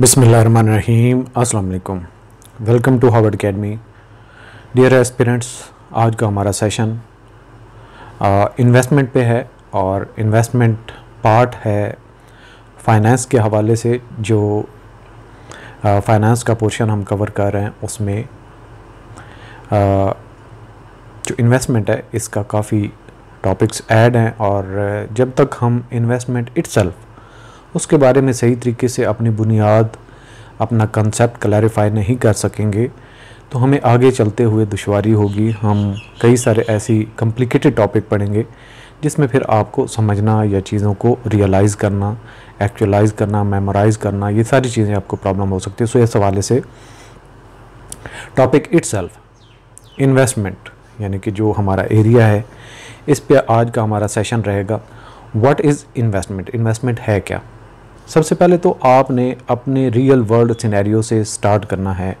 बिस्मिल्लाहिर्रहमानिर्रहीम, अस्सलाम वालेकुम। Welcome to Howard academy. Dear aspirants, आज का हमारा सेशन इन्वेस्टमेंट पे है और इन्वेस्टमेंट पार्ट है फाइनेंस के हवाले से। जो फाइनेंस का पोर्शन हम कवर कर रहे हैं उसमें जो इन्वेस्टमेंट है इसका काफ़ी टॉपिक्स ऐड हैं। और जब तक हम इन्वेस्टमेंट इटसेल्फ उसके बारे में सही तरीके से अपनी बुनियाद, अपना कंसेप्ट क्लैरिफाई नहीं कर सकेंगे तो हमें आगे चलते हुए दुश्वारी होगी। हम कई सारे ऐसी कॉम्प्लिकेटेड टॉपिक पढ़ेंगे जिसमें फिर आपको समझना या चीज़ों को रियलाइज़ करना, एक्चुअलाइज़ करना, मेमोराइज़ करना, ये सारी चीज़ें आपको प्रॉब्लम हो सकती है। सो इस हवाले से टॉपिक इटसेल्फ इन्वेस्टमेंट यानी कि जो हमारा एरिया है इस पर आज का हमारा सेशन रहेगा। व्हाट इज़ इन्वेस्टमेंट, इन्वेस्टमेंट है क्या। सबसे पहले तो आपने अपने रियल वर्ल्ड सिनेरियो से स्टार्ट करना है।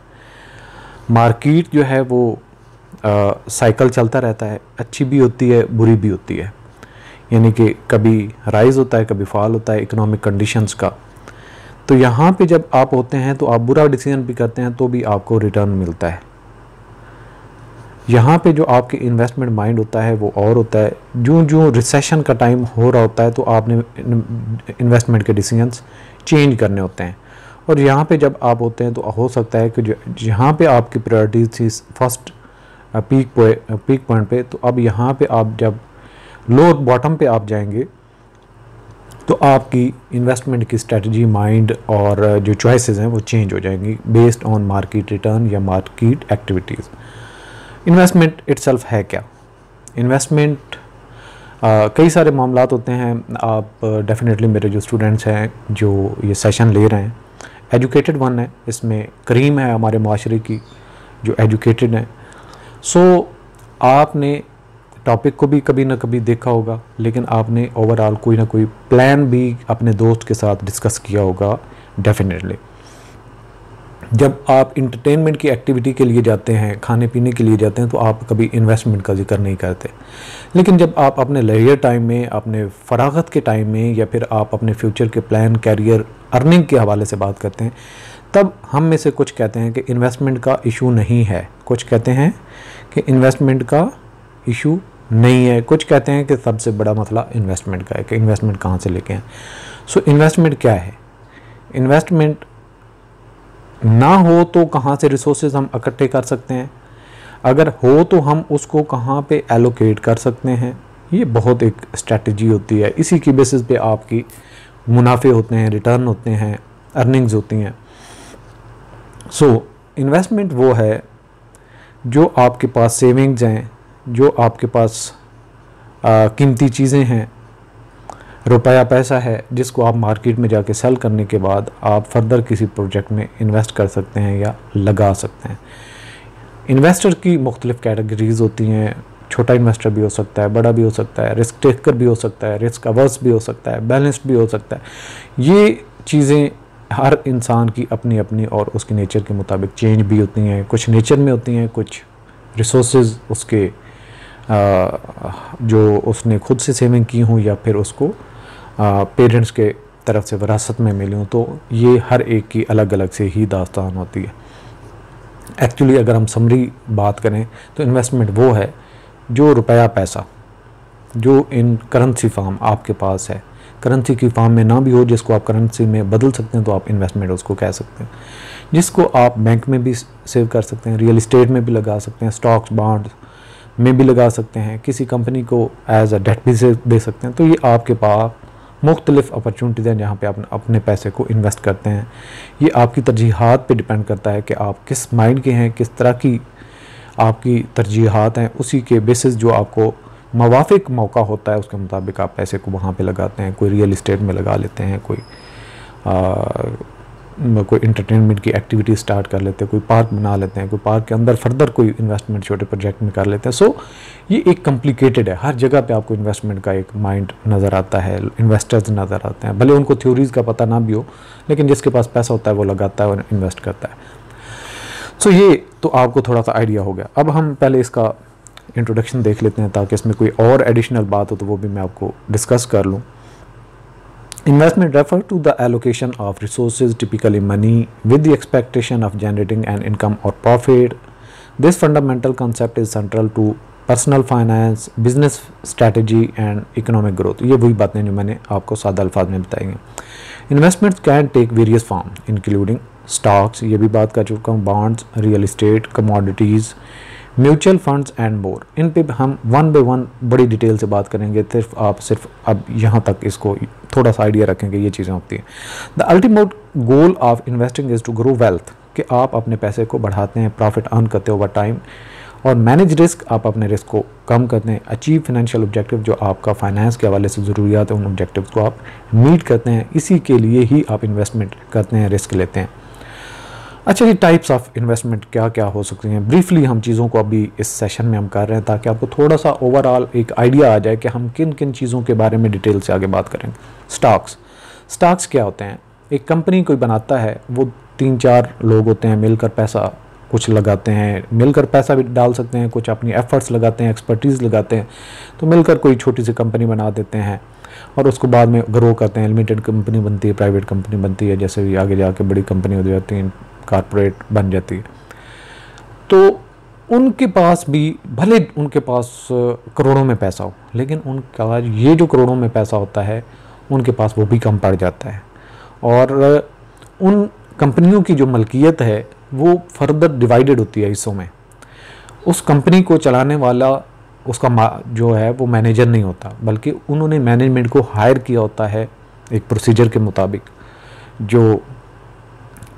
मार्केट जो है वो साइकिल चलता रहता है, अच्छी भी होती है बुरी भी होती है, यानी कि कभी राइज़ होता है कभी फॉल होता है इकोनॉमिक कंडीशंस का। तो यहाँ पे जब आप होते हैं तो आप बुरा डिसीजन भी करते हैं तो भी आपको रिटर्न मिलता है। यहाँ पे जो आपके इन्वेस्टमेंट माइंड होता है वो और होता है। जो जो रिसेशन का टाइम हो रहा होता है तो आपने इन्वेस्टमेंट के डिसीजंस चेंज करने होते हैं। और यहाँ पे जब आप होते हैं तो हो सकता है कि जहाँ पे आपकी प्रायोरिटीज थी फर्स्ट पीक पॉइंट पे, तो अब यहाँ पे आप जब लो बॉटम पे आप जाएंगे तो आपकी इन्वेस्टमेंट की स्ट्रेटजी, माइंड और जो चॉइसेस हैं वो चेंज हो जाएंगी बेस्ड ऑन मार्केट रिटर्न या मार्केट एक्टिविटीज़। इन्वेस्टमेंट इटसेल्फ है क्या। इन्वेस्टमेंट कई सारे मामलात होते हैं। आप डेफिनेटली मेरे जो स्टूडेंट्स हैं जो ये सेशन ले रहे हैं एजुकेटेड वन है, इसमें करीम है हमारे माशरे की जो एजुकेटेड हैं। सो आपने टॉपिक को भी कभी ना कभी देखा होगा लेकिन आपने ओवरऑल कोई ना कोई प्लान भी अपने दोस्त के साथ डिस्कस किया होगा। डेफिनेटली जब आप इंटरटेनमेंट की एक्टिविटी के लिए जाते हैं, खाने पीने के लिए जाते हैं तो आप कभी इन्वेस्टमेंट का जिक्र नहीं करते। लेकिन जब आप अपने लेजर टाइम में, अपने फरागत के टाइम में या फिर आप अपने फ्यूचर के प्लान, कैरियर, अर्निंग के हवाले से बात करते हैं तब हम में से कुछ कहते हैं कि इन्वेस्टमेंट का इशू नहीं है, कुछ कहते हैं कि इन्वेस्टमेंट का इशू नहीं है, कुछ कहते हैं कि सबसे बड़ा मसला इन्वेस्टमेंट का है कि इन्वेस्टमेंट कहाँ से लेके आए। सो इन्वेस्टमेंट क्या है, इन्वेस्टमेंट ना हो तो कहाँ से रिसोर्सेज हम इकट्ठे कर सकते हैं, अगर हो तो हम उसको कहाँ पे एलोकेट कर सकते हैं। ये बहुत एक स्ट्रेटजी होती है, इसी की बेसिस पे आपकी मुनाफे होते हैं, रिटर्न होते हैं, अर्निंग्स होती हैं। सो इन्वेस्टमेंट वो है जो आपके पास सेविंग्स हैं, जो आपके पास कीमती चीज़ें हैं, रुपया पैसा है जिसको आप मार्केट में जाके सेल करने के बाद आप फर्दर किसी प्रोजेक्ट में इन्वेस्ट कर सकते हैं या लगा सकते हैं। इन्वेस्टर की मुख्तलिफ कैटेगरीज होती हैं, छोटा इन्वेस्टर भी हो सकता है, बड़ा भी हो सकता है, रिस्क टेकर भी हो सकता है, रिस्क अवर्स भी हो सकता है, बैलेंस्ड भी हो सकता है। ये चीज़ें हर इंसान की अपनी अपनी और उसके नेचर के मुताबिक चेंज भी होती हैं। कुछ नेचर में होती हैं, कुछ रिसोर्सेज उसके जो उसने खुद से सेविंग की हों या फिर उसको पेरेंट्स के तरफ से विरासत में मिली हूँ। तो ये हर एक की अलग अलग से ही दास्तान होती है। एक्चुअली अगर हम समरी बात करें तो इन्वेस्टमेंट वो है जो रुपया पैसा जो इन करेंसी फॉर्म आपके पास है, करेंसी की फॉर्म में ना भी हो जिसको आप करेंसी में बदल सकते हैं तो आप इन्वेस्टमेंट उसको कह सकते हैं, जिसको आप बैंक में भी सेव कर सकते हैं, रियल इस्टेट में भी लगा सकते हैं, स्टॉक्स बॉन्ड में भी लगा सकते हैं, किसी कंपनी को एज अ डेट भी दे सकते हैं। तो ये आपके पास मुख्तलिफ अपॉर्चुनिटीज़ हैं जहाँ पे आप अपने पैसे को इन्वेस्ट करते हैं। ये आपकी तरजीहात पे डिपेंड करता है कि आप किस माइंड के हैं, किस तरह की आपकी तरजीहात हैं, उसी के बेसिस जो आपको मुवाफिक मौका होता है उसके मुताबिक आप पैसे को वहाँ पर लगाते हैं। कोई रियल इस्टेट में लगा लेते हैं, कोई इंटरटेनमेंट की एक्टिविटी स्टार्ट कर लेते हैं, कोई पार्क बना लेते हैं, कोई पार्क के अंदर फर्दर कोई इन्वेस्टमेंट छोटे प्रोजेक्ट में कर लेते हैं। सो ये एक कॉम्प्लिकेटेड है, हर जगह पे आपको इन्वेस्टमेंट का एक माइंड नज़र आता है, इन्वेस्टर्स नज़र आते हैं, भले उनको थ्योरीज़ का पता ना भी हो लेकिन जिसके पास पैसा होता है वो लगाता है और इन्वेस्ट करता है। सो ये तो आपको थोड़ा सा आइडिया हो गया। अब हम पहले इसका इंट्रोडक्शन देख लेते हैं ताकि इसमें कोई और एडिशनल बात हो तो वो भी मैं आपको डिस्कस कर लूँ। Investment refers to the allocation of resources, typically money, with the expectation of generating an income or profit. This fundamental concept is central to personal finance, business strategy and economic growth. ये वही बातें जो मैंने आपको सादा अल्फाज में बताएंगे। Investments can take various form including stocks, ये भी बात कर चुका हूँ, bonds, real estate, commodities, mutual funds and more. इन पे हम वन बाई वन बड़ी डिटेल से बात करेंगे, सिर्फ आप अब यहाँ तक इसको थोड़ा सा आइडिया रखेंगे ये चीज़ें होती हैं। The ultimate goal of investing is to grow wealth, कि आप अपने पैसे को बढ़ाते हैं, प्रॉफिट अर्न करते हो ओवर टाइम, और मैनेज रिस्क, आप अपने रिस्क को कम करते हैं, अचीव फाइनेंशियल ऑब्जेक्टिव, जो आपका फाइनेंस के हवाले से ज़रूरियात है उन ऑब्जेक्टिव्स को आप मीट करते हैं। इसी के लिए ही आप इन्वेस्टमेंट करते हैं, रिस्क लेते हैं। अच्छा, ये टाइप्स ऑफ इन्वेस्टमेंट क्या क्या हो सकती हैं, ब्रीफली हम चीज़ों को अभी इस सेशन में हम कर रहे हैं ताकि आपको थोड़ा सा ओवरऑल एक आइडिया आ जाए कि हम किन किन चीज़ों के बारे में डिटेल से आगे बात करेंगे। स्टॉक्स क्या होते हैं? एक कंपनी कोई बनाता है, वो 3-4 लोग होते हैं, मिलकर पैसा कुछ लगाते हैं, मिलकर पैसा भी डाल सकते हैं, कुछ अपनी एफर्ट्स लगाते हैं, एक्सपर्टीज़ लगाते हैं, तो मिलकर कोई छोटी सी कंपनी बना देते हैं और उसको बाद में ग्रो करते हैं। लिमिटेड कंपनी बनती है, प्राइवेट कंपनी बनती है, जैसे भी आगे जाके बड़ी कंपनी हो जाती है, कॉर्पोरेट बन जाती है। तो उनके पास भी, भले उनके पास करोड़ों में पैसा हो, लेकिन उनका ये जो करोड़ों में पैसा होता है उनके पास वो भी कम पड़ जाता है, और उन कंपनियों की जो मलकियत है वो फर्दर डिवाइडेड होती है हिस्सों में। उस कंपनी को चलाने वाला उसका जो है वो मैनेजर नहीं होता, बल्कि उन्होंने मैनेजमेंट को हायर किया होता है एक प्रोसीजर के मुताबिक, जो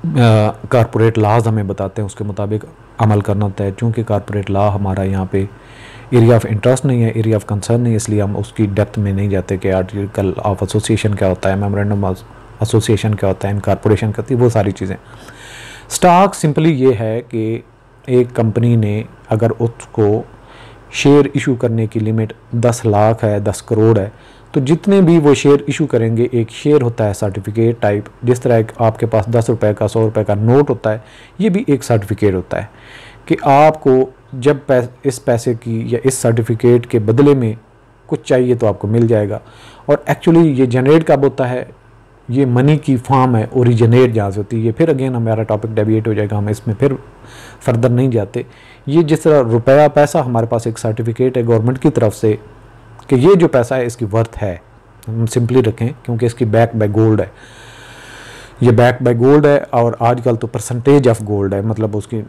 कॉर्पोरेट लॉज हमें बताते हैं उसके मुताबिक अमल करना होता है। चूँकि कॉर्पोरेट लॉ हमारा यहाँ पे एरिया ऑफ इंटरेस्ट नहीं है, एरिया ऑफ कंसर्न नहीं है, इसलिए हम उसकी डेप्थ में नहीं जाते कि आर्टिकल ऑफ एसोसिएशन क्या होता है, मेमोरेंडम ऑफ एसोसिएशन क्या होता है, इनकॉर्पोरेशन करती है, वो सारी चीज़ें। स्टॉक सिंपली ये है कि एक कंपनी ने अगर उसको शेयर इशू करने की लिमिट 10 लाख है, 10 करोड़ है, तो जितने भी वो शेयर इशू करेंगे, एक शेयर होता है सर्टिफिकेट टाइप, जिस तरह एक आपके पास 10 रुपए का 100 रुपए का नोट होता है, ये भी एक सर्टिफिकेट होता है कि आपको जब इस पैसे की या इस सर्टिफिकेट के बदले में कुछ चाहिए तो आपको मिल जाएगा। और एक्चुअली ये जनरेट कब होता है, ये मनी की फॉर्म है, ओरिजिनेट जहाँ से होती है। फिर अगेन हमारा टॉपिक डेविएट हो जाएगा, हम इसमें फिर फर्दर नहीं जाते। ये जिस तरह रुपया पैसा हमारे पास एक सर्टिफिकेट है गवर्नमेंट की तरफ से कि ये जो पैसा है इसकी वर्थ है, हम सिंपली रखें, क्योंकि इसकी बैक बाय गोल्ड है, ये बैक बाय गोल्ड है, और आजकल तो परसेंटेज ऑफ गोल्ड है, मतलब उसकी।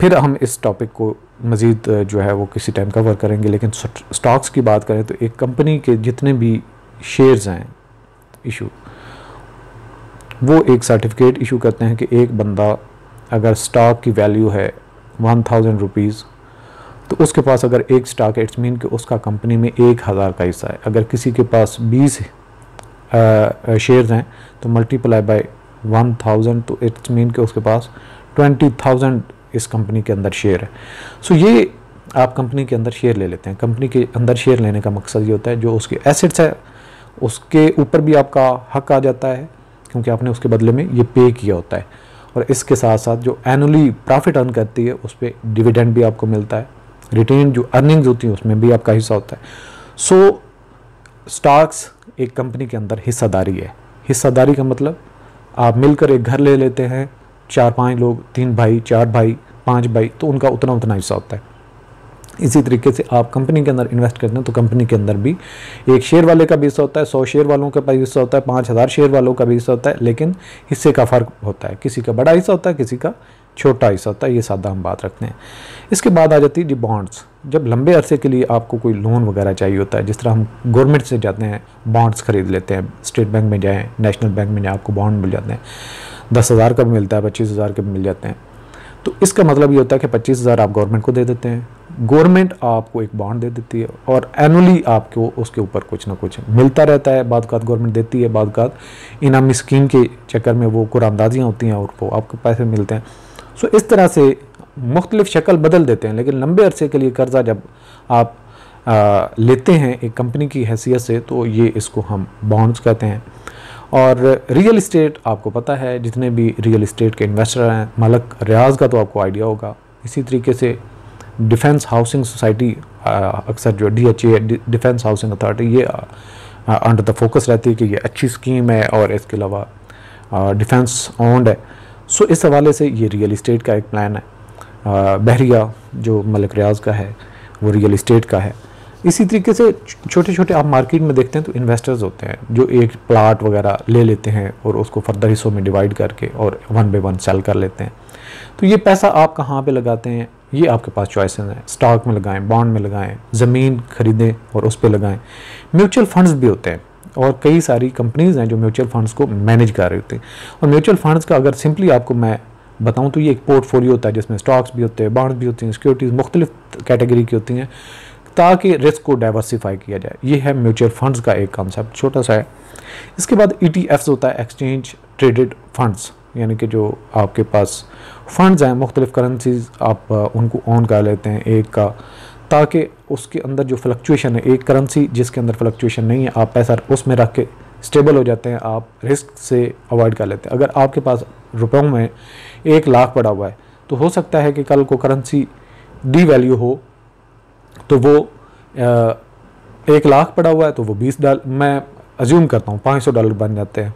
फिर हम इस टॉपिक को मज़ीद जो है वो किसी टाइम कवर करेंगे। लेकिन स्टॉक्स की बात करें तो एक कंपनी के जितने भी शेयर्स हैं इशू, वो एक सर्टिफिकेट इशू करते हैं कि एक बंदा, अगर स्टॉक की वैल्यू है 1000 रुपीज़, तो उसके पास अगर एक स्टॉक है, इट्स मीन कि उसका कंपनी में 1000 का हिस्सा है। अगर किसी के पास 20 शेयर्स हैं तो मल्टीप्लाई बाय 1000, तो इट्स मीन कि उसके पास 20000 इस कंपनी के अंदर शेयर है। सो ये आप कंपनी के अंदर शेयर ले लेते हैं। कंपनी के अंदर शेयर लेने का मकसद ये होता है जो उसके एसेट्स है उसके ऊपर भी आपका हक आ जाता है, क्योंकि आपने उसके बदले में ये पे किया होता है। और इसके साथ साथ जो एनुअली प्रॉफिट अर्न करती है उस पर डिविडेंड भी आपको मिलता है, रिटेन जो अर्निंग्स होती हैं उसमें भी आपका हिस्सा होता है। सो स्टॉक्स एक कंपनी के अंदर हिस्सेदारी है। हिस्सेदारी का मतलब आप मिलकर एक घर ले लेते हैं, 4-5 लोग, 3 भाई, 4 भाई, 5 भाई, तो उनका उतना उतना हिस्सा होता है। इसी तरीके से आप कंपनी के अंदर इन्वेस्ट करते हैं तो कंपनी के अंदर भी एक शेयर वाले का भी हिस्सा होता है, 100 शेयर वालों का भी हिस्सा होता है, 5000 शेयर वालों का भी हिस्सा होता है, लेकिन हिस्से का फ़र्क होता है, किसी का बड़ा हिस्सा होता है, किसी का छोटा हिस्सा होता है। ये सादा हम बात रखते हैं। इसके बाद आ जाती है जी बॉन्ड्स। जब लंबे अरसे के लिए आपको कोई लोन वगैरह चाहिए होता है, जिस तरह हम गवर्नमेंट से जाते हैं बॉन्ड्स खरीद लेते हैं, स्टेट बैंक में जाएँ, नेशनल बैंक में जाएँ, आपको बॉन्ड मिल जाते हैं, 10,000 का भी मिलता है, 25,000 के भी मिल जाते हैं। तो इसका मतलब ये होता है कि 25,000 आप गवर्नमेंट को दे देते हैं, गवर्नमेंट आपको एक बॉन्ड दे देती है, और एनुअली आपको उसके ऊपर कुछ ना कुछ मिलता रहता है। बाद का गवर्नमेंट देती है, बाद का इनामी स्कीम के चक्कर में वो कुरामदाजियाँ होती हैं और वो आपको पैसे मिलते हैं। सो इस तरह से मुख्तलिफ शक्ल बदल देते हैं। लेकिन लंबे अरसे के लिए कर्जा जब आप लेते हैं एक कंपनी की हैसियत से, तो ये इसको हम बॉन्ड्स कहते हैं। और रियल इस्टेट आपको पता है, जितने भी रियल इस्टेट के इन्वेस्टर हैं, मलक रियाज का तो आपको आइडिया होगा। इसी तरीके से डिफेंस हाउसिंग सोसाइटी, अक्सर जो DHA डिफेंस हाउसिंग अथॉरिटी, ये अंडर द फोकस रहती है कि ये अच्छी स्कीम है और इसके अलावा डिफेंस ऑन्ड है। सो इस हवाले से ये रियल इस्टेट का एक प्लान है। बहरिया जो मलिक रियाज का है वो रियल इस्टेट का है। इसी तरीके से छोटे छोटे आप मार्केट में देखते हैं तो इन्वेस्टर्स होते हैं जो एक प्लाट वगैरह ले लेते हैं और उसको फर्दर हिस्सों में डिवाइड करके और वन बाई वन सेल कर लेते हैं। तो ये पैसा आप कहाँ पे लगाते हैं, ये आपके पास चॉइसेस हैं। स्टॉक में लगाएं, बॉन्ड में लगाएं, ज़मीन खरीदें और उस पर लगाएं। म्यूचुअल फंड्स भी होते हैं और कई सारी कंपनीज़ हैं जो म्यूचुअल फंड्स को मैनेज कर रही होती हैं। और म्यूचुअल फंड्स का अगर सिंपली आपको मैं बताऊं तो ये एक पोर्टफोलियो होता है जिसमें स्टॉक्स भी होते हैं, बॉन्ड्स भी होती हैं, सिक्योरिटीज़ मुख्तलिफ कैटेगरी की होती हैं ताकि रिस्क को डाइवर्सिफाई किया जाए। ये है म्यूचुअल फंड्स का एक कॉन्सेप्ट, छोटा सा है। इसके बाद ETFs होता है, एक्सचेंज ट्रेडेड फंड्स, यानी कि जो आपके पास फंड्स हैं मुख्तलिफ करेंसीज आप उनको ऑन कर लेते हैं एक का, ताकि उसके अंदर जो फ्लक्चुएशन है, एक करेंसी जिसके अंदर फ्लक्चुएशन नहीं है आप पैसा उसमें रख के स्टेबल हो जाते हैं, आप रिस्क से अवॉइड कर लेते हैं। अगर आपके पास रुपयों में 1 लाख पड़ा हुआ है तो हो सकता है कि कल को करेंसी डी वैल्यू हो तो वो 1 लाख पड़ा हुआ है तो वो 20 डॉलर, मैं अज्यूम करता हूँ, 500 डॉलर बन जाते हैं,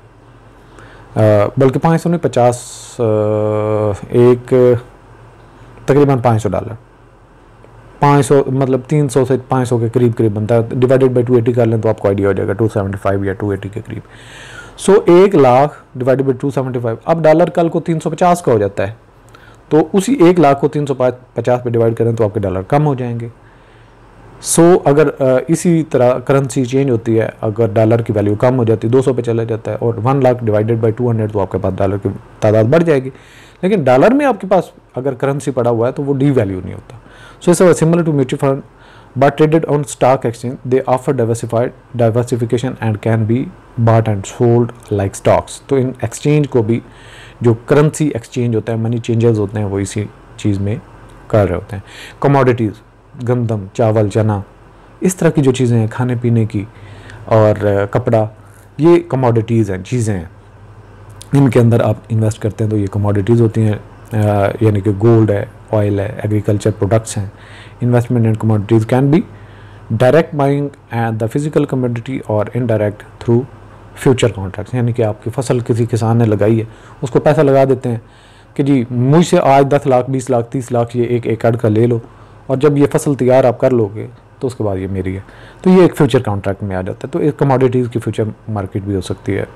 बल्कि 500 नहीं 50 एक तकरीबन 500 डॉलर, 500 मतलब 300 से 500 के करीब करीब बनता है। डिवाइडेड बाय 280 कर लें तो आपको आइडिया हो जाएगा 275 या 280 के करीब। सो 1 लाख डिवाइडेड बाय 275, अब डॉलर कल को 350 का हो जाता है तो उसी 1 लाख को 350 पे डिवाइड करें तो आपके डॉलर कम हो जाएंगे। सो अगर इसी तरह करेंसी चेंज होती है, अगर डॉलर की वैल्यू कम हो जाती है 200 पे चला जाता है, और 1 लाख डिवाइडेड बाय 200 तो आपके पास डॉलर की तादाद बढ़ जाएगी। लेकिन डॉलर में आपके पास अगर करेंसी पड़ा हुआ है तो वो डी वैल्यू नहीं होता। So it's similar to mutual fund but traded on stock exchange. They offer diversification and can be bought and sold like stocks. तो इन एक्सचेंज को भी, जो करेंसी एक्सचेंज होता है, मनी चेंजर्स होते हैं, वो इसी चीज़ में कर रहे होते हैं। कमोडिटीज़, गंदम, चावल, चना, इस तरह की जो चीज़ें हैं, खाने पीने की और कपड़ा, ये कमोडिटीज़ हैं, चीज़ें हैं, इनके अंदर आप इन्वेस्ट करते हैं तो ये कमोडिटीज़ होती हैं, यानी कि गोल्ड है, ऑयल है, एग्रीकल्चर प्रोडक्ट्स हैं। Investment in commodities can be direct buying at the physical commodity और इनडायरेक्ट थ्रू फ्यूचर कॉन्ट्रैक्ट्स, यानी कि आपकी फसल किसी किसान ने लगाई है, उसको पैसा लगा देते हैं कि जी मुझसे आज 10 लाख, 20 लाख, 30 लाख ये एक एकड़ का ले लो और जब ये फसल तैयार आप कर लोगे तो उसके बाद ये मेरी है, तो ये एक फ्यूचर कॉन्ट्रैक्ट में आ जाता है। तो एक कमोडिटीज़ की फ्यूचर मार्केट भी हो सकती है,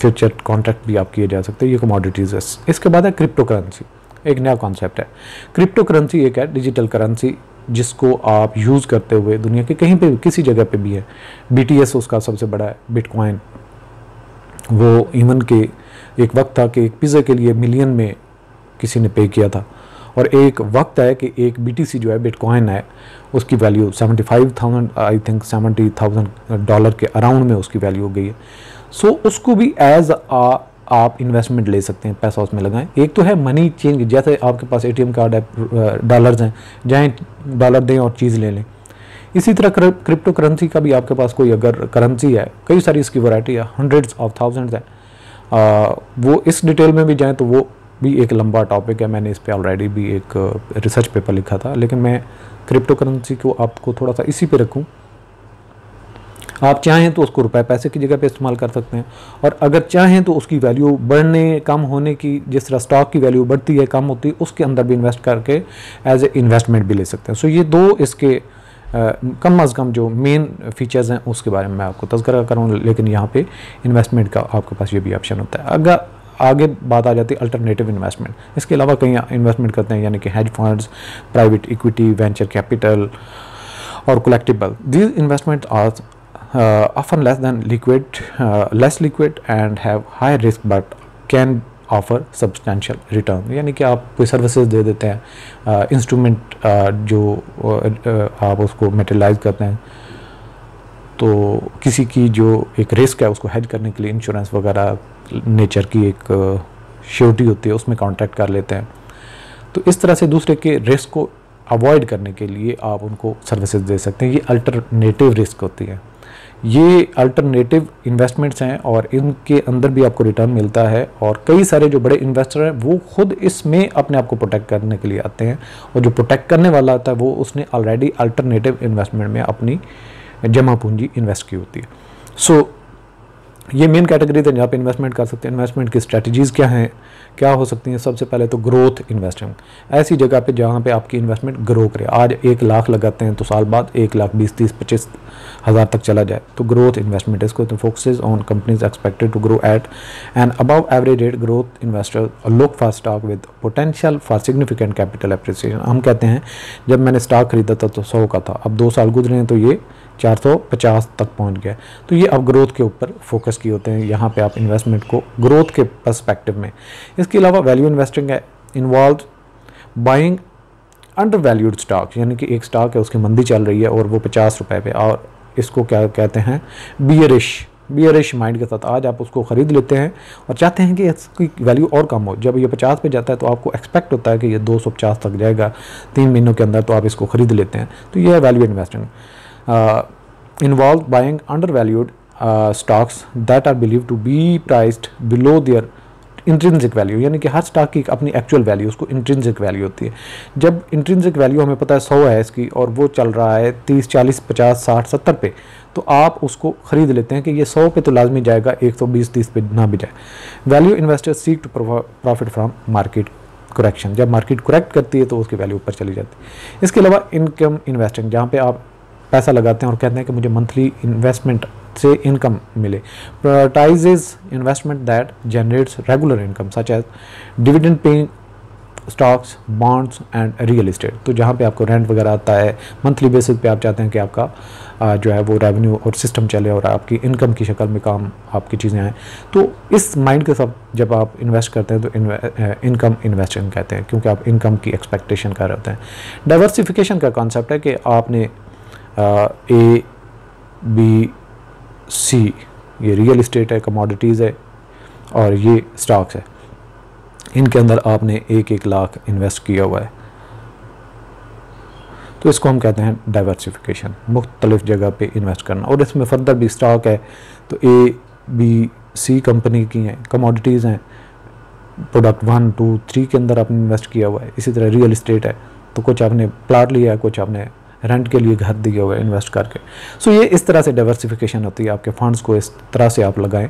फ्यूचर कॉन्ट्रैक्ट भी आप किए जा सकते हैं, ये कमोडिटीज़ है। इसके बाद है क्रिप्टो करेंसी, एक नया कॉन्सेप्ट है। क्रिप्टो करेंसी एक है डिजिटल करेंसी जिसको आप यूज़ करते हुए दुनिया के कहीं पर, किसी जगह पर भी है। BTS उसका सबसे बड़ा है, बिटकॉइन। वो इवन के एक वक्त था कि एक पिज़्ज़ा के लिए मिलियन में किसी ने पे किया था, और एक वक्त है कि एक BTC जो है, बिटकॉइन है, उसकी वैल्यू 75,000, आई थिंक 70,000 डॉलर के अराउंड में उसकी वैल्यू हो गई है। सो उसको भी एज आप इन्वेस्टमेंट ले सकते हैं, पैसा उसमें लगाएं। एक तो है मनी चेंज, जैसे आपके पास ATM कार्ड है, डॉलर्स हैं, जाएँ डॉलर दें और चीज़ ले लें। इसी तरह क्रिप्टो करेंसी का भी आपके पास कोई अगर करेंसी है, कई सारी इसकी वैरायटी है, हंड्रेड्स ऑफ थाउजेंड्स है, वो इस डिटेल में भी जाएँ तो वो भी एक लंबा टॉपिक है। मैंने इस पे ऑलरेडी भी एक रिसर्च पेपर लिखा था, लेकिन मैं क्रिप्टो करेंसी को आपको थोड़ा सा इसी पे रखूं। आप चाहें तो उसको रुपए पैसे की जगह पे इस्तेमाल कर सकते हैं, और अगर चाहें तो उसकी वैल्यू बढ़ने कम होने की, जिस तरह स्टॉक की वैल्यू बढ़ती है कम होती है, उसके अंदर भी इन्वेस्ट करके एज ए इन्वेस्टमेंट भी ले सकते हैं। सो ये दो इसके कम अज़ कम जो मेन फीचर्स हैं उसके बारे में मैं आपको तज़किरा करूँ, लेकिन यहाँ पर इन्वेस्टमेंट का आपके पास ये भी ऑप्शन होता है। अगर आगे बात आ जाती है अल्टरनेटिव इन्वेस्टमेंट, इसके अलावा कई इन्वेस्टमेंट करते हैं, यानी कि hedge funds, private equity, venture capital और collectible. These investment are often less than liquid, less liquid and have high risk but can offer substantial return, यानी कि आप कोई सर्विसेज दे देते हैं, इंस्ट्रूमेंट जो आप उसको मेटेलाइज करते हैं, तो किसी की जो एक रिस्क है उसको हेज करने के लिए इंश्योरेंस वगैरह नेचर की एक श्योरिटी होती है, उसमें कॉन्ट्रैक्ट कर लेते हैं। तो इस तरह से दूसरे के रिस्क को अवॉइड करने के लिए आप उनको सर्विसेज दे सकते हैं। ये अल्टरनेटिव रिस्क होती है, ये अल्टरनेटिव इन्वेस्टमेंट्स हैं और इनके अंदर भी आपको रिटर्न मिलता है। और कई सारे जो बड़े इन्वेस्टर हैं वो खुद इसमें अपने आप को प्रोटेक्ट करने के लिए आते हैं, और जो प्रोटेक्ट करने वाला होता है वो उसने ऑलरेडी अल्टरनेटिव इन्वेस्टमेंट में अपनी जमा पूंजी इन्वेस्ट की होती है। सो ये मेन कैटेगरी है जहाँ पे इन्वेस्टमेंट कर सकते हैं। इन्वेस्टमेंट की स्ट्रैटेजीज़ क्या हैं, क्या हो सकती हैं? सबसे पहले तो ग्रोथ इन्वेस्टमेंट, ऐसी जगह पे जहाँ पे आपकी इन्वेस्टमेंट ग्रो करे। आज 1 लाख लगाते हैं तो साल बाद 1,20,000, 30,000, 25,000 तक चला जाए, तो ग्रोथ इन्वेस्टमेंट इसको। तो focuses on companies expected to grow at and above average rate. Growth investor look for stock with potential for significant capital appreciation. हम कहते हैं जब मैंने स्टॉक खरीदा था तो 100 का था, अब 2 साल गुजरे हैं तो ये 450 तक पहुंच गया। तो ये अब ग्रोथ के ऊपर फोकस किए होते हैं, यहाँ पे आप इन्वेस्टमेंट को ग्रोथ के पर्सपेक्टिव में। इसके अलावा वैल्यू इन्वेस्टिंग है, involve buying undervalued stock, यानी कि एक स्टॉक है उसकी मंदी चल रही है और वो 50 रुपए पे, और इसको क्या कहते हैं, बियरिश माइंड के साथ आज आप उसको ख़रीद लेते हैं और चाहते हैं कि इसकी वैल्यू और कम हो। जब ये 50 पे जाता है तो आपको एक्सपेक्ट होता है कि ये 250 तक जाएगा 3 महीनों के अंदर, तो आप इसको ख़रीद लेते हैं। तो ये है value investing. Involved buying undervalued stocks that are believed to be priced below their intrinsic value, यानी कि हर स्टॉक की अपनी एक्चुअल वैल्यू, उसको इंट्रिंसिक वैल्यू होती है। जब इंट्रिंसिक वैल्यू हमें पता है 100 है इसकी और वो चल रहा है 30, 40, 50, 60, 70 पे, तो आप उसको ख़रीद लेते हैं कि ये 100 पे तो लाजमी जाएगा, 120, 30 पे ना भी जाए। Value investor seek to profit from market correction, जब मार्केट करेक्ट करती है तो उसकी वैल्यू ऊपर चली जाती है। इसके अलावा इनकम इन्वेस्टिंग, जहाँ पे आप पैसा लगाते हैं और कहते हैं कि मुझे मंथली इन्वेस्टमेंट से इनकम मिले। Prioritises investment that generates regular income such as dividend paying stocks, bonds and real estate. तो जहाँ पे आपको रेंट वगैरह आता है, मंथली बेसिस पे आप चाहते हैं कि आपका जो है वो रेवेन्यू और सिस्टम चले और आपकी इनकम की शक्ल में काम आपकी चीज़ें आएँ। तो इस माइंड के साथ जब आप इन्वेस्ट करते हैं तो इनकम इन्वेस्टिंग कहते हैं, क्योंकि आप इनकम की एक्सपेक्टेशन कर रहे होते हैं। डाइवर्सिफिकेशन का कॉन्सेप्ट है कि आपने A, B, C, ये रियल इस्टेट है, कमोडिटीज़ है और ये स्टॉक्स है, इनके अंदर आपने 1-1 लाख इन्वेस्ट किया हुआ है, तो इसको हम कहते हैं डाइवर्सिफिकेशन, मुख्तलिफ जगह पे इन्वेस्ट करना। और इसमें फर्दर भी स्टॉक है तो A, B, C कंपनी की हैं, कमोडिटीज़ हैं, प्रोडक्ट 1, 2, 3 के अंदर आपने इन्वेस्ट किया हुआ है। इसी तरह रियल इस्टेट है तो कुछ आपने प्लाट लिया है, कुछ आपने रेंट के लिए घर दिया हुआ है इन्वेस्ट करके। सो ये इस तरह से डाइवर्सिफिकेशन होती है। आपके फंड्स को इस तरह से आप लगाएं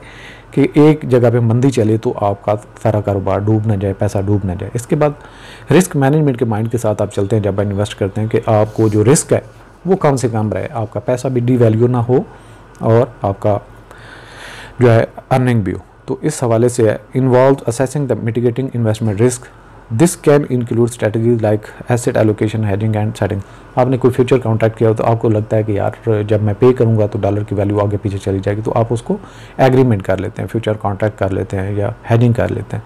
कि एक जगह पे मंदी चले तो आपका सारा कारोबार डूब ना जाए, पैसा डूब ना जाए। इसके बाद रिस्क मैनेजमेंट के माइंड के साथ आप चलते हैं जब आप इन्वेस्ट करते हैं, कि आपको जो रिस्क है वो कम से कम रहे, आपका पैसा भी डिवैल्यू ना हो और आपका जो है अर्निंग भी हो। तो इस हवाले से है involve assessing the mitigating investment risk. This can include strategies like asset allocation, hedging and setting. आपने कोई फ्यूचर कॉन्ट्रैक्ट किया हो तो आपको लगता है कि यार जब मैं पे करूंगा तो डॉलर की वैल्यू आगे पीछे चली जाएगी, तो आप उसको एग्रीमेंट कर लेते हैं, फ्यूचर कॉन्ट्रैक्ट कर लेते हैं या हेजिंग कर लेते हैं।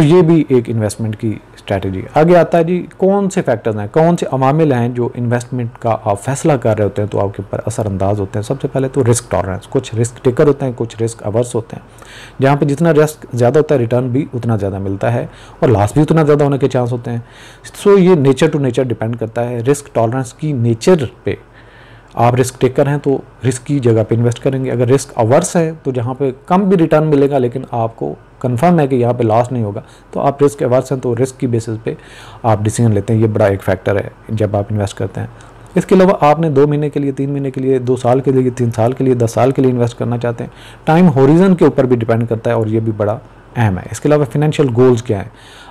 ये भी एक इन्वेस्टमेंट की स्ट्रैटेजी है। आगे आता है जी कौन से फैक्टर्स हैं, कौन से अमामिल हैं जो इन्वेस्टमेंट का आप फैसला कर रहे होते हैं तो आपके ऊपर असरअंदाज होते हैं। सबसे पहले तो रिस्क टॉलरेंस, कुछ रिस्क टेकर होते हैं, कुछ रिस्क अवर्स होते हैं। जहाँ पे जितना रिस्क ज़्यादा होता है रिटर्न भी उतना ज़्यादा मिलता है और लॉस भी उतना ज़्यादा होने के चांस होते हैं। सो ये नेचर टू नेचर डिपेंड करता है, रिस्क टॉलरेंस की नेचर पे। आप रिस्क टेकर हैं तो रिस्क की जगह पे इन्वेस्ट करेंगे, अगर रिस्क अवर्स है तो जहाँ पे कम भी रिटर्न मिलेगा लेकिन आपको कंफर्म है कि यहाँ पे लॉस नहीं होगा, तो आप रिस्क अवर्स हैं तो रिस्क की बेसिस पे आप डिसीजन लेते हैं। ये बड़ा एक फैक्टर है जब आप इन्वेस्ट करते हैं। इसके अलावा आपने 2 महीने के लिए, 3 महीने के लिए, 2 साल के लिए, 3 साल के लिए, 10 साल के लिए इन्वेस्ट करना चाहते हैं, टाइम होरिजन के ऊपर भी डिपेंड करता है और ये भी बड़ा अहम है। इसके अलावा फिनेंशियल गोल्स क्या हैं,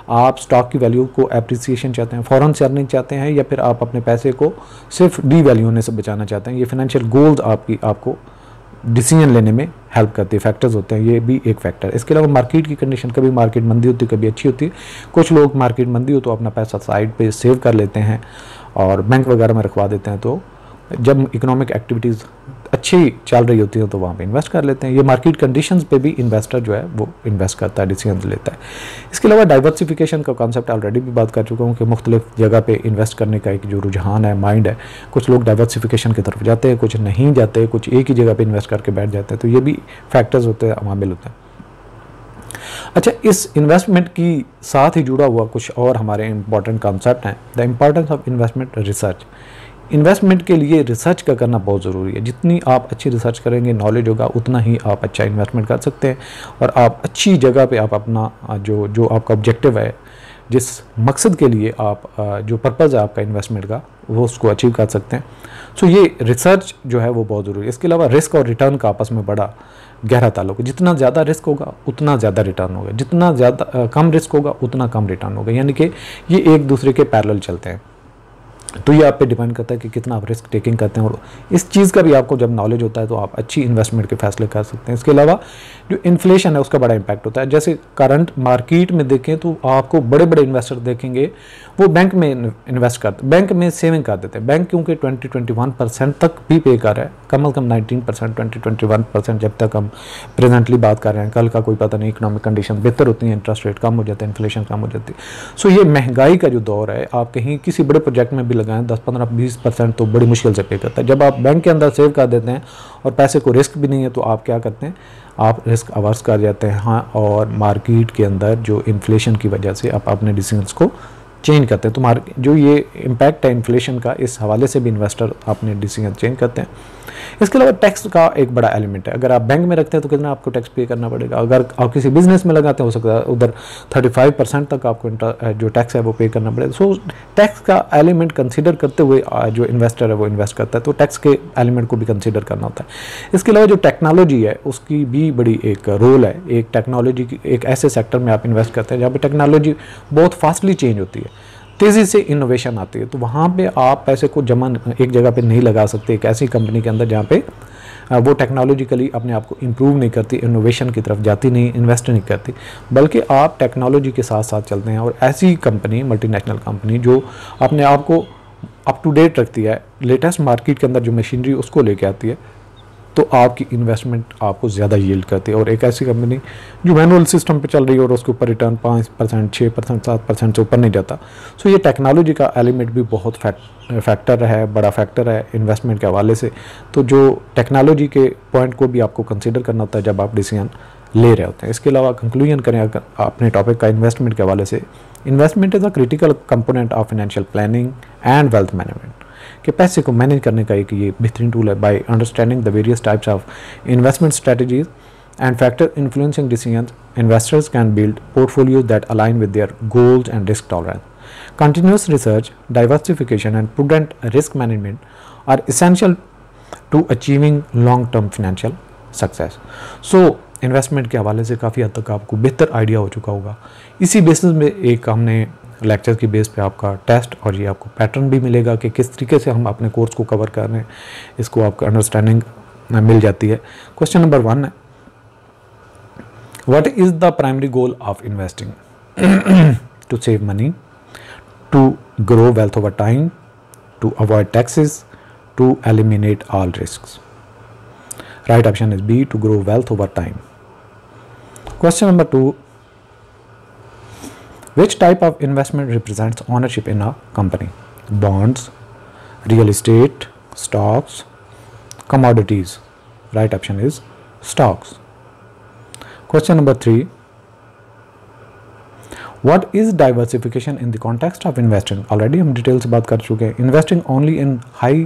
आप स्टॉक की वैल्यू को एप्रिसिएशन चाहते हैं, फ़ौरन से अर्निंग चाहते हैं, या फिर आप अपने पैसे को सिर्फ डी वैल्यू होने से बचाना चाहते हैं। ये फिनेंशियल गोल्स आपकी आपको डिसीजन लेने में हेल्प करते हैं, फैक्टर्स होते हैं, ये भी एक फैक्टर। इसके अलावा मार्केट की कंडीशन, कभी मार्केट मंदी होती है कभी अच्छी होती है। कुछ लोग मार्केट मंदी हो तो अपना पैसा साइड पर सेव कर लेते हैं और बैंक वगैरह में रखवा देते हैं, तो जब इकोनॉमिक एक्टिविटीज़ अच्छी चल रही होती है तो वहाँ पे इन्वेस्ट कर लेते हैं। ये मार्केट कंडीशंस पे भी इन्वेस्टर जो है वो इन्वेस्ट करता है, डिसीजन लेता है। इसके अलावा डाइवर्सिफिकेशन का कॉन्सेप्ट ऑलरेडी भी बात कर चुका हूँ कि मुख्तलिफ जगह पे इन्वेस्ट करने का एक जो रुझान है, माइंड है, कुछ लोग डाइवर्सिफिकेशन की तरफ जाते हैं, कुछ नहीं जाते, कुछ एक ही जगह पर इन्वेस्ट करके बैठ जाते हैं। तो ये भी फैक्टर्स होते हैं, अमामिल होते हैं। अच्छा, इस इन्वेस्टमेंट की साथ ही जुड़ा हुआ कुछ और हमारे इंपॉर्टेंट कॉन्सेप्ट हैं। The importance of investment research. Investment के लिए रिसर्च का करना बहुत ज़रूरी है। जितनी आप अच्छी रिसर्च करेंगे, नॉलेज होगा, उतना ही आप अच्छा इन्वेस्टमेंट कर सकते हैं और आप अच्छी जगह पे आप अपना जो आपका ऑब्जेक्टिव है, जिस मकसद के लिए आप जो पर्पज़ है आपका इन्वेस्टमेंट का, वो उसको अचीव कर सकते हैं। सो ये रिसर्च जो है वो बहुत ज़रूरी है। इसके अलावा रिस्क और रिटर्न का आपस में बड़ा गहरा ताल्लुक है। जितना ज़्यादा रिस्क होगा उतना ज़्यादा रिटर्न होगा, जितना ज़्यादा कम रिस्क होगा उतना कम रिटर्न होगा, यानी कि ये एक दूसरे के पैरेलल चलते हैं। तो ये आप पे डिपेंड करता है कि कितना आप रिस्क टेकिंग करते हैं, और इस चीज़ का भी आपको जब नॉलेज होता है तो आप अच्छी इन्वेस्टमेंट के फैसले कर सकते हैं। इसके अलावा जो इन्फ्लेशन है उसका बड़ा इंपैक्ट होता है। जैसे करंट मार्केट में देखें तो आपको बड़े बड़े इन्वेस्टर देखेंगे वो बैंक में इन्वेस्ट करते, बैंक में सेविंग कर देते हैं। बैंक क्योंकि 20-21% तक भी पे कर रहा है, कम अज़ कम 19%, 20-21% जब तक हम प्रेजेंटली बात कर रहे हैं। कल का कोई पता नहीं, इकोनॉमिक कंडीशन बेहतर होती है, इंटरेस्ट रेट कम हो जाता है, इन्फ्लेशन कम हो जाती है। सो ये महंगाई का जो दौर है, आप कहीं किसी बड़े प्रोजेक्ट में भी लगाएं 10-15-20% तो बड़ी मुश्किल से पे करता है। जब आप बैंक के अंदर सेव कर देते हैं और पैसे को रिस्क भी नहीं है तो आप क्या करते हैं, आप रिस्क अवर्स कर जाते हैं। हाँ, और मार्केट के अंदर जो इन्फ्लेशन की वजह से आप अपने डिसीजंस को चेंज करते हैं। तो मार्केट जो ये इम्पैक्ट है इन्फ्लेशन का, इस हवाले से भी इन्वेस्टर अपने डिसीजन चेंज करते हैं। इसके अलावा टैक्स का एक बड़ा एलिमेंट है। अगर आप बैंक में रखते हैं तो कितना आपको टैक्स पे करना पड़ेगा, अगर आप किसी बिजनेस में लगाते हैं हो सकता है उधर 35% तक आपको जो टैक्स है वो पे करना पड़ेगा। सो टैक्स का एलिमेंट कंसिडर करते हुए जो इन्वेस्टर है वो इन्वेस्ट करता है, तो टैक्स के एलिमेंट को भी कंसिडर करना होता है। इसके अलावा जो टेक्नोलॉजी है उसकी भी बड़ी एक रोल है। एक टेक्नोलॉजी की एक ऐसे सेक्टर में आप इन्वेस्ट करते हैं जहाँ पर टेक्नोलॉजी बहुत फास्टली चेंज होती है, तेज़ी से इनोवेशन आती है, तो वहाँ पे आप पैसे को जमा एक जगह पे नहीं लगा सकते एक ऐसी कंपनी के अंदर जहाँ पे वो टेक्नोलॉजिकली अपने आप को इम्प्रूव नहीं करती, इनोवेशन की तरफ जाती नहीं, इन्वेस्ट नहीं करती, बल्कि आप टेक्नोलॉजी के साथ साथ चलते हैं। और ऐसी कंपनी, मल्टीनेशनल कंपनी जो अपने आप को अप टू डेट रखती है, लेटेस्ट मार्केट के अंदर जो मशीनरी उसको लेके आती है, तो आपकी इन्वेस्टमेंट आपको ज़्यादा यील्ड करती है। और एक ऐसी कंपनी जो मैनुअल सिस्टम पे चल रही है और उसके ऊपर रिटर्न 5%, 6%, 7% से ऊपर नहीं जाता। सो ये टेक्नोलॉजी का एलिमेंट भी बहुत फैक्टर है, बड़ा फैक्टर है इन्वेस्टमेंट के हवाले से। तो जो टेक्नोलॉजी के पॉइंट को भी आपको कंसिडर करना होता है जब आप डिसीजन ले रहे होते हैं। इसके अलावा कंक्लूजन करें अपने टॉपिक का इन्वेस्टमेंट के हवाले से, investment is a critical component of financial planning and wealth management, कि पैसे को मैनेज करने का एक ये बेहतरीन टूल है। By understanding the various types of investment strategies and factor influencing decisions, investors can build portfolios that align with their goals and risk tolerance. Continuous research, diversification and prudent risk management are essential to achieving long term financial success. So investment के हवाले से काफ़ी हद तक आपको बेहतर idea हो चुका होगा। इसी बेसिस में एक हमने लेक्चर की बेस पे आपका टेस्ट और ये आपको पैटर्न भी मिलेगा कि किस तरीके से हम अपने कोर्स को कवर कर रहे हैं, इसको आपको अंडरस्टैंडिंग मिल जाती है। क्वेश्चन नंबर 1 है, what is the primary goal of investing? To save money, to grow wealth over time, to avoid taxes, to eliminate all risks. Right option is B, to grow wealth over time. Question number 2, which type of investment represents ownership in a company? Bonds, real estate, stocks, commodities. Right option is stocks. Question number 3, what is diversification in the context of investing? Already हम details बात कर चुके हैं। Investing only in high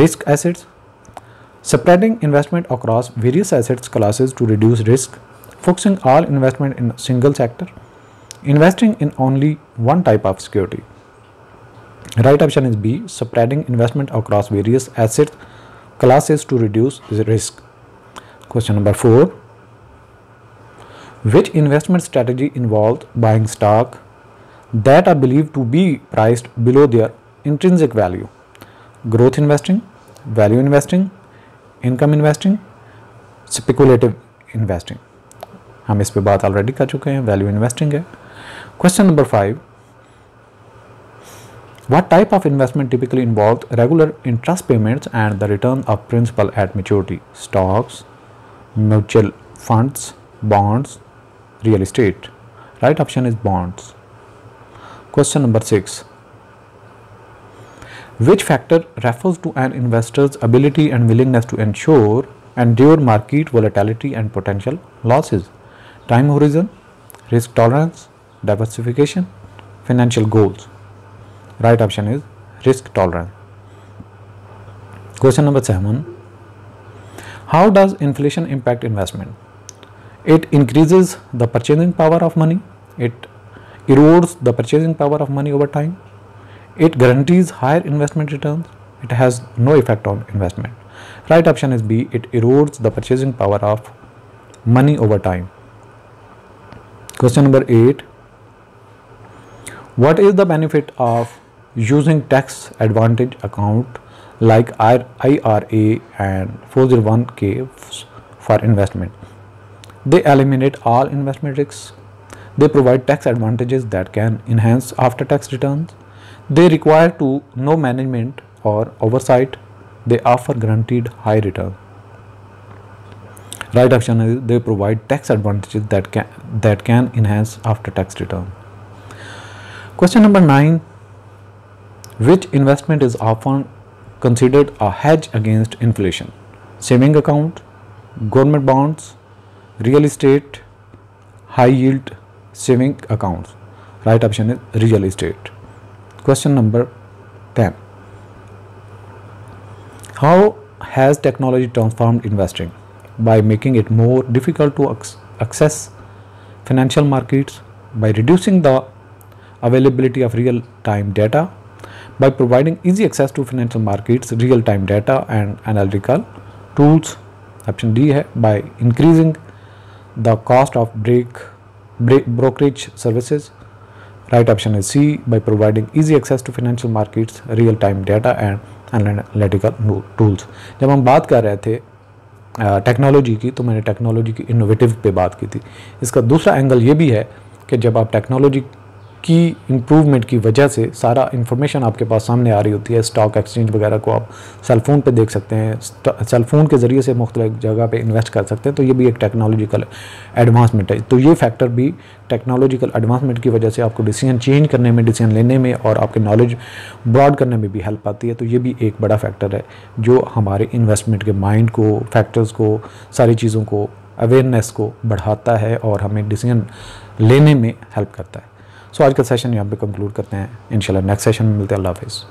risk assets, spreading investment across various assets classes to reduce risk, focusing all investment in a single sector, investing in only one type of security. Right option is B, spreading investment across various asset classes to reduce risk. Question number 4, which investment strategy involved buying stock that are believed to be priced below their intrinsic value? Growth investing, value investing, income investing, speculative investing. हम इस पे बात already कर चुके हैं, value investing Question number 5. What type of investment typically involves regular interest payments and the return of principal at maturity? Stocks, mutual funds, bonds, real estate. Right option is bonds. Question number 6. Which factor refers to an investor's ability and willingness to endure market volatility and potential losses? Time horizon, risk tolerance. Diversification, financial goals. Right option is risk tolerance. Question number 7, how does inflation impact investment? It increases the purchasing power of money, it erodes the purchasing power of money over time, It guarantees higher investment returns. It has no effect on investment. Right option is B. It erodes the purchasing power of money over time. Question number 8. What is the benefit of using tax advantage account like IRA and 401k for investment? They eliminate all investment risks. They provide tax advantages that can enhance after tax returns. They require no management or oversight. They offer guaranteed high return. Right option is they provide tax advantages that can enhance after tax return. Question number 9. Which investment is often considered a hedge against inflation? Saving account, government bonds, real estate, high yield saving accounts. Right option is real estate. Question number 10. How has technology transformed investing? By making it more difficult to access financial markets, by reducing the availability of real-time data, by providing easy access to financial markets, real-time data and analytical tools. Option D है, by increasing the cost of brokerage services. Right option is C, by providing easy access to financial markets, real-time data and analytical tools. जब हम बात कर रहे थे technology की, तो मैंने टेक्नोलॉजी की इनोवेटिव पे बात की थी. इसका दूसरा एंगल ये भी है कि जब आप टेक्नोलॉजी की इम्प्रूवमेंट की वजह से सारा इन्फॉर्मेशन आपके पास सामने आ रही होती है. स्टॉक एक्सचेंज वगैरह को आप सेल फ़ोन पे देख सकते हैं, सेल फ़ोन के ज़रिए से मुख्तलिफ जगह पे इन्वेस्ट कर सकते हैं. तो ये भी एक टेक्नोलॉजिकल एडवांसमेंट है. तो ये फैक्टर भी टेक्नोलॉजिकल एडवांसमेंट की वजह से आपको डिसीजन चेंज करने में, डिसीजन लेने में और आपके नॉलेज ब्रॉड करने में भी हेल्प आती है. तो ये भी एक बड़ा फैक्टर है जो हमारे इन्वेस्टमेंट के माइंड को, फैक्टर्स को, सारी चीज़ों को, अवेयरनेस को बढ़ाता है और हमें डिसीजन लेने में हेल्प करता है. सो आज का सेशन यहाँ पे कंक्लूड करते हैं. इंशाल्लाह नेक्स्ट सेशन में मिलते हैं. अल्लाह हाफिज़.